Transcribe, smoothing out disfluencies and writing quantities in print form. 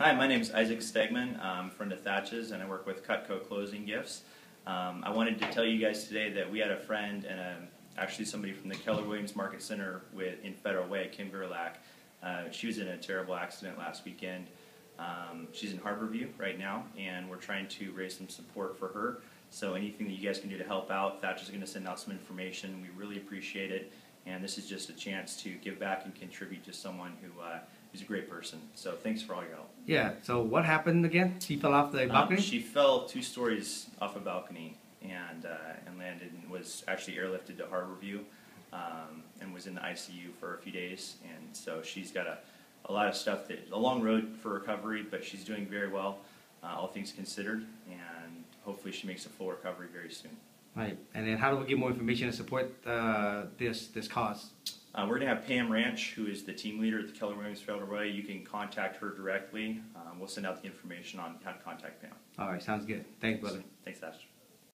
Hi, my name is Isaac Stegman. I'm a friend of Thatch's and I work with Cutco Closing Gifts. I wanted to tell you guys today that we had a friend and actually somebody from the Keller Williams Market Center in Federal Way, Kim Gerlach. She was in a terrible accident last weekend. She's in Harborview right now and we're trying to raise some support for her. So anything that you guys can do to help out, Thatch's going to send out some information. We really appreciate it. And this is just a chance to give back and contribute to someone who's a great person. So thanks for all your help. Yeah, so what happened again? She fell off the balcony? She fell 2 stories off a balcony and landed and was actually airlifted to Harborview and was in the ICU for a few days. And so she's got a lot of stuff, a long road for recovery, but she's doing very well, all things considered. And hopefully she makes a full recovery very soon. Right, and then how do we get more information to support this cause? We're going to have Pam Ranch, who is the team leader at the Keller Williams Trailway. You can contact her directly. We'll send out the information on how to contact Pam. All right, sounds good. Thanks, brother. Thanks, Ash.